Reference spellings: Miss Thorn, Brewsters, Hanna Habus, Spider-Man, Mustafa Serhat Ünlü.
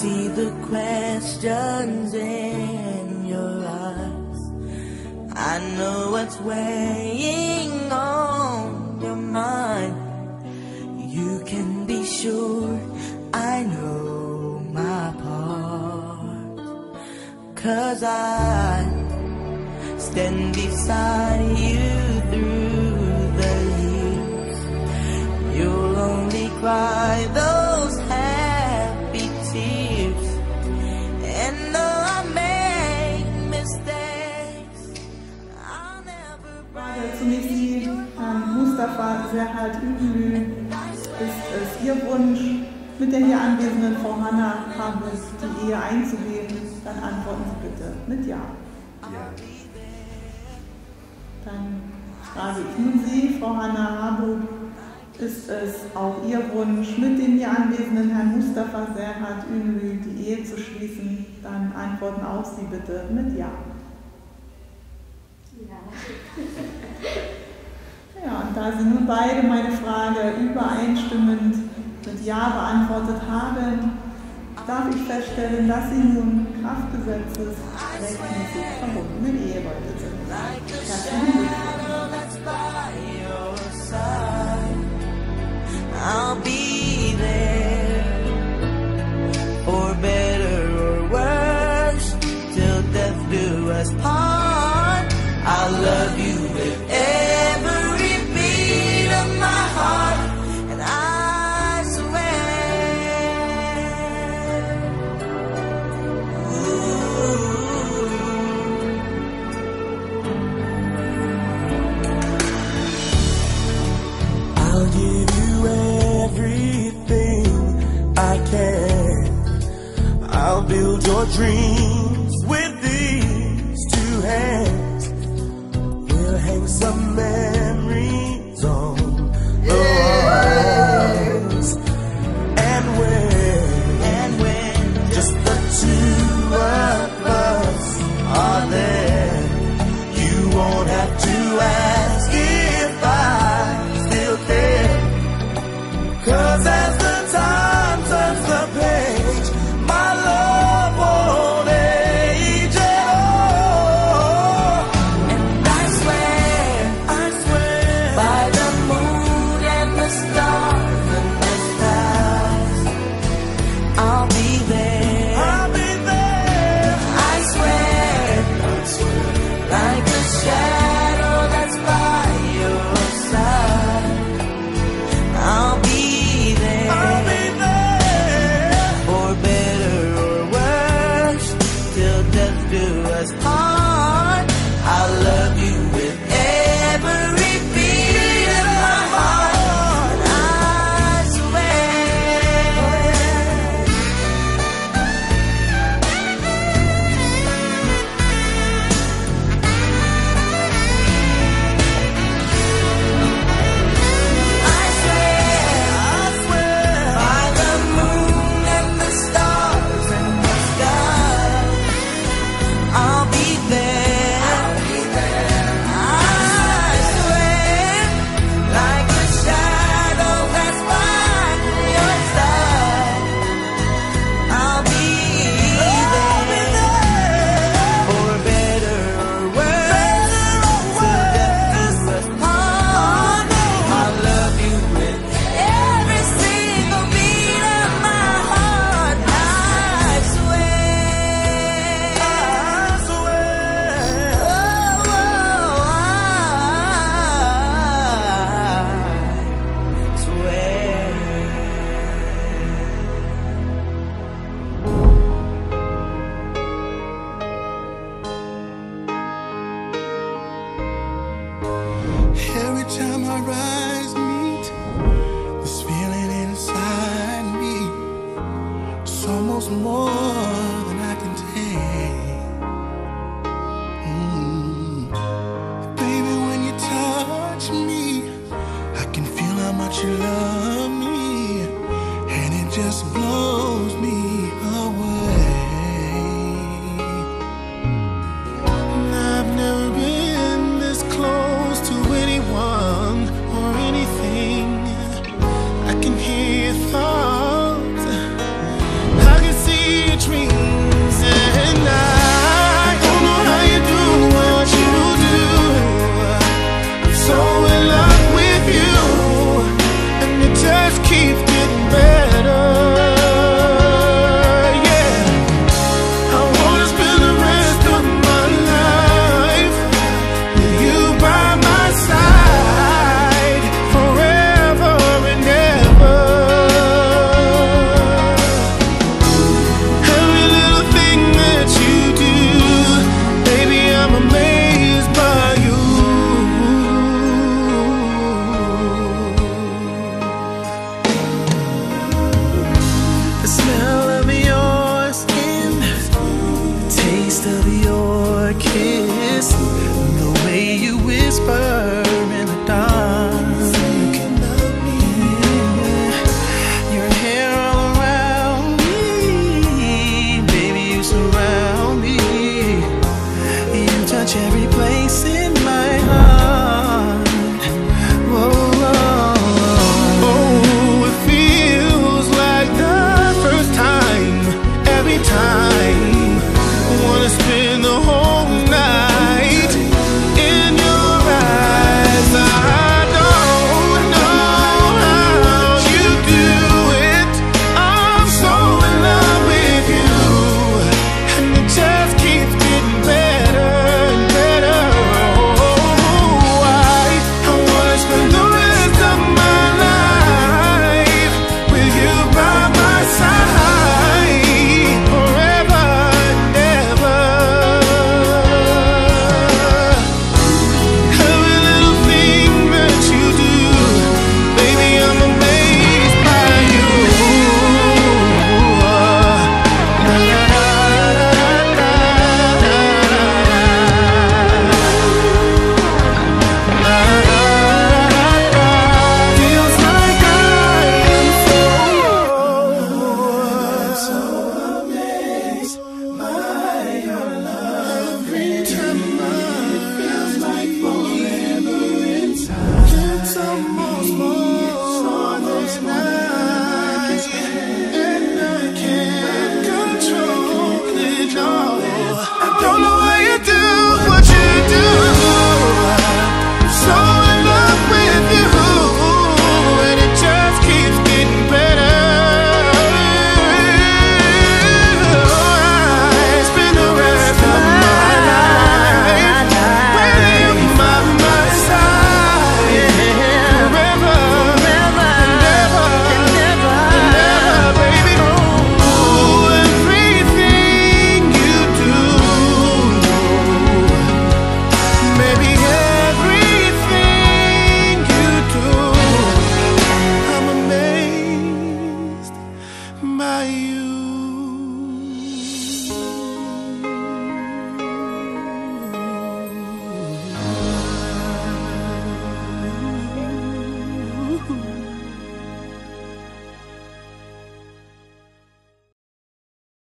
see the questions in your eyes. I know what's weighing on your mind. You can be sure I know my part, 'cause I stand beside you through the years. You'll only cry those happy tears. And though I make mistakes, I'll never break. Mustafa Serhat Ünlü ist es ihr Wunsch, mit der hier anwesenden Frau Hanna Habus die Ehe einzugehen? Dann antworten Sie bitte mit Ja. Ja. Dann frage ich nun Sie, Frau Hanna Habus, ist es auch Ihr Wunsch, mit dem hier anwesenden Herrn Mustafa Serhat Ünlü die Ehe zu schließen? Dann antworten auch Sie bitte mit Ja. Ja. Ja, und da Sie nun beide meine Frage übereinstimmend mit Ja beantwortet haben, darf ich feststellen, dass Sie nun Kraftgesetzes rechtmäßig verbundene Eheleute sind. Herzlichen Glückwunsch. I'll build your dreams with these two hands. We'll hang some memories on the walls. And when just the two of us are there, you won't have to ask if I still care. 'Cause as the time turns the page, more